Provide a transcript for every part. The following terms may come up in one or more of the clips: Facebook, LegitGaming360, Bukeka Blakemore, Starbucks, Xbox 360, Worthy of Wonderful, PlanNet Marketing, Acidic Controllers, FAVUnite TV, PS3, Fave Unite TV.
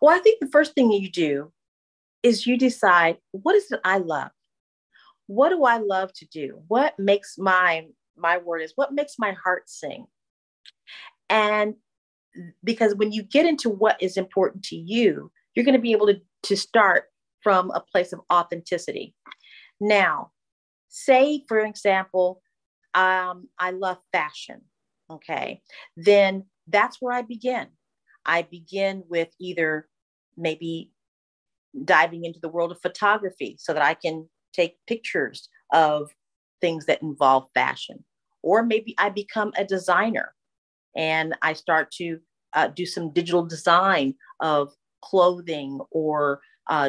Well, I think the first thing you do is you decide, what is it I love? What do I love to do? What makes my word is, what makes my heart sing? And because when you get into what is important to you, you're going to be able to start from a place of authenticity. Now, say, for example, I love fashion. Okay, then that's where I begin. I begin with either maybe diving into the world of photography so that I can take pictures of things that involve fashion, or maybe I become a designer and I start to do some digital design of clothing or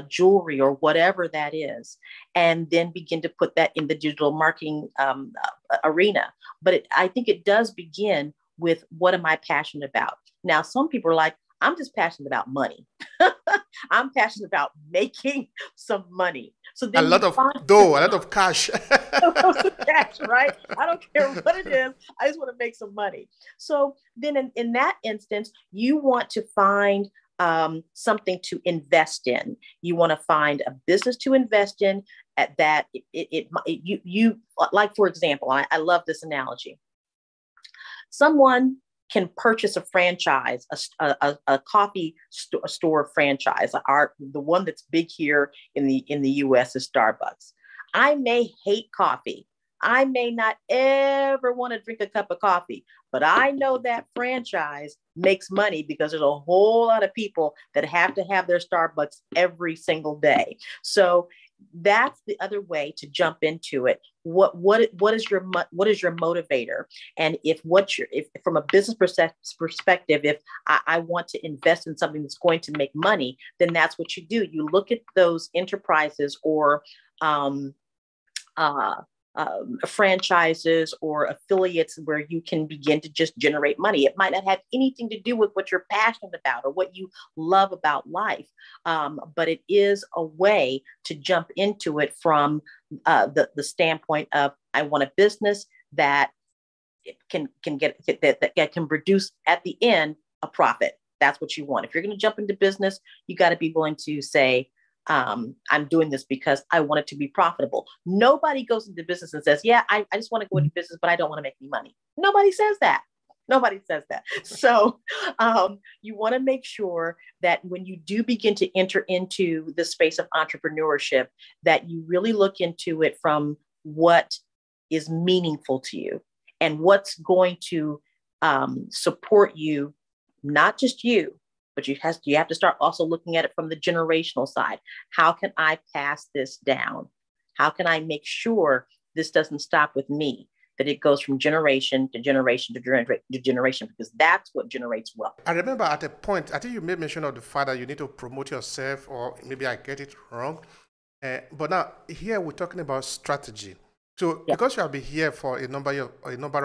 jewelry or whatever that is, and then begin to put that in the digital marketing arena. But I think it does begin with, what am I passionate about? Now, some people are like, I'm just passionate about money. I'm passionate about making some money. So then a lot of cash. Cash, right? I don't care what it is. I just want to make some money. So then in that instance, you want to find something to invest in. You want to find a business to invest in at that. You like, for example, I love this analogy. Someone can purchase a franchise, a coffee store franchise. The one that's big here in the US is Starbucks. I may hate coffee. I may not ever want to drink a cup of coffee, but I know that franchise makes money because there's a whole lot of people that have to have their Starbucks every single day. So that's the other way to jump into it. What is your motivator? And if from a business perspective, if I want to invest in something that's going to make money, then that's what you do. You look at those enterprises or franchises or affiliates where you can begin to just generate money. It might not have anything to do with what you're passionate about or what you love about life, but it is a way to jump into it from the standpoint of, I want a business that that can produce at the end a profit. That's what you want. If you're going to jump into business, you got to be willing to say, I'm doing this because I want it to be profitable. Nobody goes into business and says, yeah, I just want to go into business, but I don't want to make any money. Nobody says that. Nobody says that. So you want to make sure that when you do begin to enter into the space of entrepreneurship, that you really look into it from what is meaningful to you and what's going to support you, not just you, but you have to start also looking at it from the generational side. How can I pass this down? How can I make sure this doesn't stop with me, that it goes from generation to generation to generation, because that's what generates wealth. I remember at a point, I think you made mention of the fact that you need to promote yourself, or maybe I get it wrong. But now here we're talking about strategy. So yeah, because you have been here for a number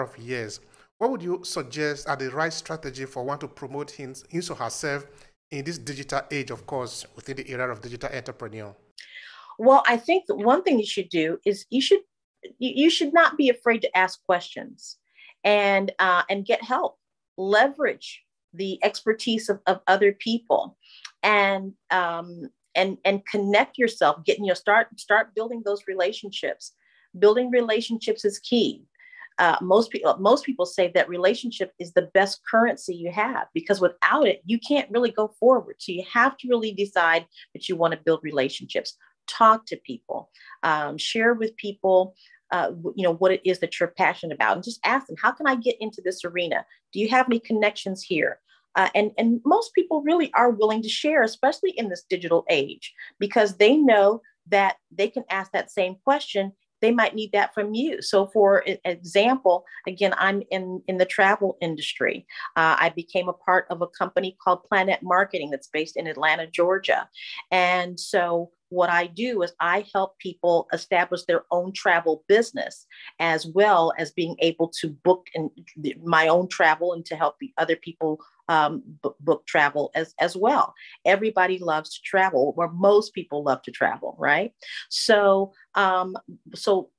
of years, what would you suggest are the right strategy for one to promote his or herself in this digital age, of course, within the era of digital entrepreneur? Well, I think that one thing you should do is you should not be afraid to ask questions and get help. Leverage the expertise of other people and connect yourself. Start building those relationships. Building relationships is key. Most people say that relationship is the best currency you have, because without it, you can't really go forward. So you have to really decide that you want to build relationships, talk to people, share with people, what it is that you're passionate about, and just ask them, how can I get into this arena? Do you have any connections here? And most people really are willing to share, especially in this digital age, because they know that they can ask that same question. They might need that from you. So for example, again, I'm in the travel industry. I became a part of a company called PlanNet Marketing that's based in Atlanta, Georgia. And so what I do is I help people establish their own travel business, as well as being able to book my own travel and to help the other people book travel as well. Everybody loves to travel, or most people love to travel, right? So, so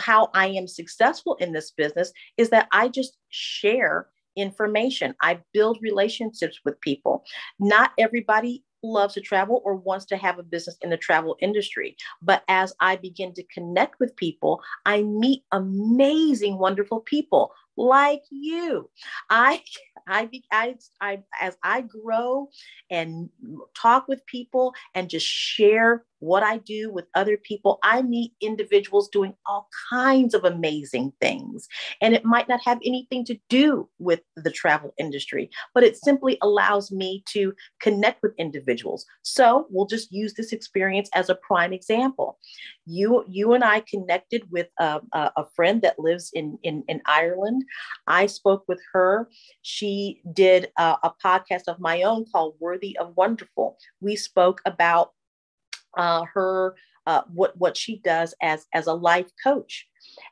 how I am successful in this business is that I just share information. I build relationships with people. Not everybody loves to travel or wants to have a business in the travel industry. But as I begin to connect with people, I meet amazing, wonderful people like you. As I grow and talk with people and just share what I do with other people, I meet individuals doing all kinds of amazing things. And it might not have anything to do with the travel industry, but it simply allows me to connect with individuals. So we'll just use this experience as a prime example. You and I connected with a friend that lives in Ireland. I spoke with her. She did a podcast of my own called Worthy of Wonderful. We spoke about what she does as a life coach.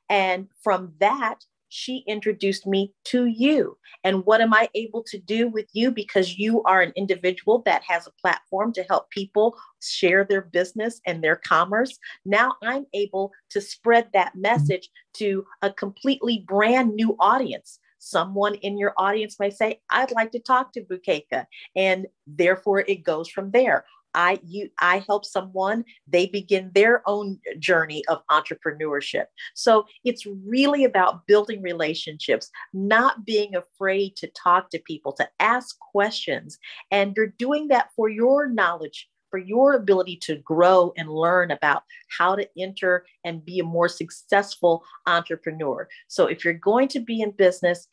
And from that, she introduced me to you. And what am I able to do with you? Because you are an individual that has a platform to help people share their business and their commerce. Now I'm able to spread that message to a completely brand new audience. Someone in your audience may say, I'd like to talk to Bukeka. And therefore it goes from there. I help someone, they begin their own journey of entrepreneurship. So it's really about building relationships, not being afraid to talk to people, to ask questions. And you're doing that for your knowledge, for your ability to grow and learn about how to enter and be a more successful entrepreneur. So if you're going to be in business,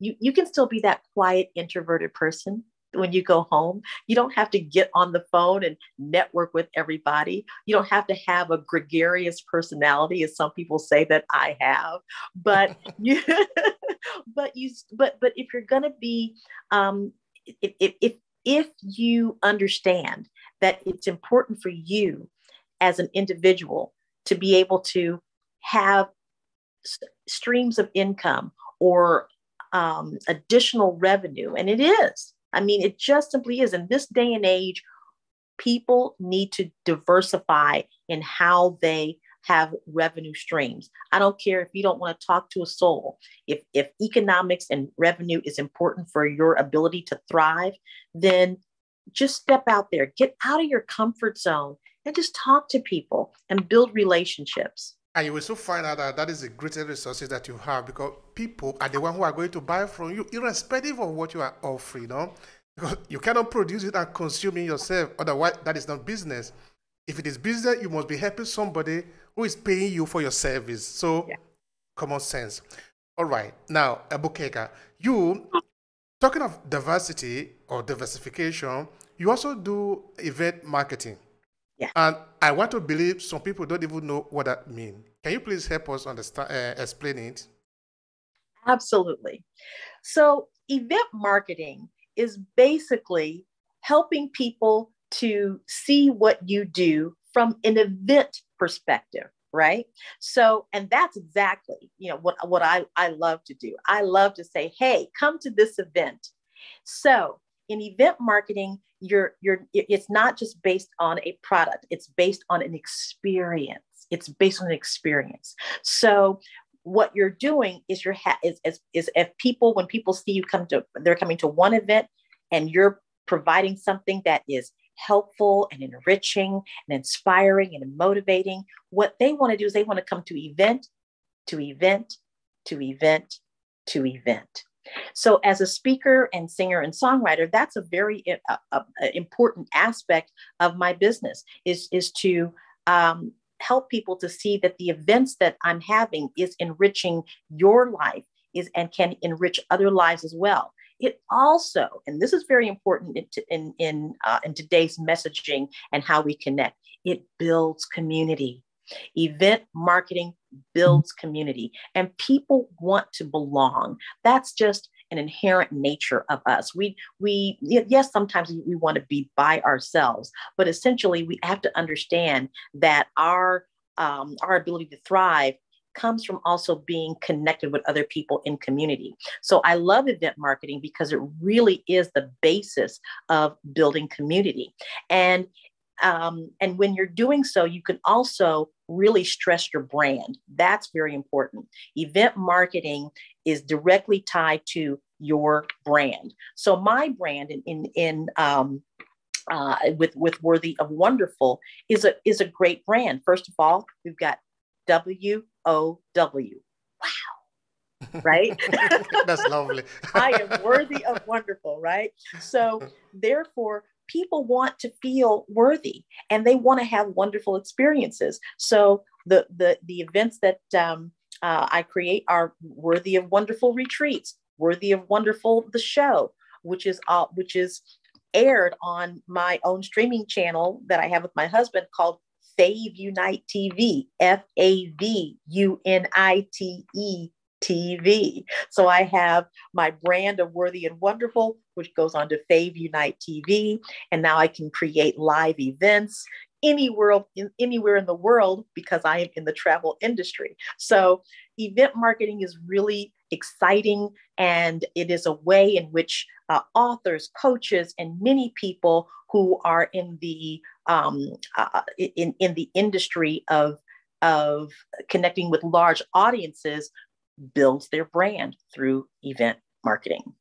you can still be that quiet, introverted person. When you go home, you don't have to get on the phone and network with everybody. You don't have to have a gregarious personality, as some people say that I have. But but if you're going to be, if you understand that it's important for you as an individual to be able to have streams of income or additional revenue, and it is. I mean, it just simply is. In this day and age, people need to diversify in how they have revenue streams. I don't care if you don't want to talk to a soul. If economics and revenue is important for your ability to thrive, then just step out there, get out of your comfort zone and just talk to people and build relationships. And you will soon find out that that is the greatest resources that you have, because people are the ones who are going to buy from you, irrespective of what you are offering. No? Because you cannot produce it and consume it yourself. Otherwise, that is not business. If it is business, you must be helping somebody who is paying you for your service. So, yeah. Common sense. All right. Now, Bukeka, you, talking of diversity or diversification, you also do event marketing. Yeah. And I want to believe some people don't even know what that means. Can you please help us understand, explain it? Absolutely. So event marketing is basically helping people to see what you do from an event perspective, right? So, and that's exactly, you know, what I love to do. I love to say, hey, come to this event. So in event marketing, it's not just based on a product, it's based on an experience. It's based on an experience. So what you're doing is when people see you they're coming to one event and you're providing something that is helpful and enriching and inspiring and motivating. What they want to do is they want to come to event, to event, to event, to event. So as a speaker and singer and songwriter, that's a very important aspect of my business is to help people to see that the events that I'm having is enriching your life and can enrich other lives as well. It also, and this is very important in today's messaging and how we connect, it builds community. Event marketing builds community, and people want to belong. That's just an inherent nature of us. We yes, sometimes we want to be by ourselves, but essentially we have to understand that our ability to thrive comes from also being connected with other people in community. So I love event marketing because it really is the basis of building community. And when you're doing so, you can also really stress your brand. That's very important. Event marketing is directly tied to your brand. So my brand with Worthy of Wonderful is a great brand. First of all, we've got WOW. Wow. Right. That's lovely. I am worthy of wonderful. Right. So therefore, people want to feel worthy and they want to have wonderful experiences. So the events that I create are Worthy of Wonderful retreats, Worthy of Wonderful the show, which is aired on my own streaming channel that I have with my husband called Fave Unite TV, FAVUNITE TV. So I have my brand of Worthy and Wonderful, which goes on to Fave Unite TV. And now I can create live events anywhere in the world because I am in the travel industry. So event marketing is really exciting. And it is a way in which authors, coaches, and many people who are in the industry of connecting with large audiences builds their brand through event marketing.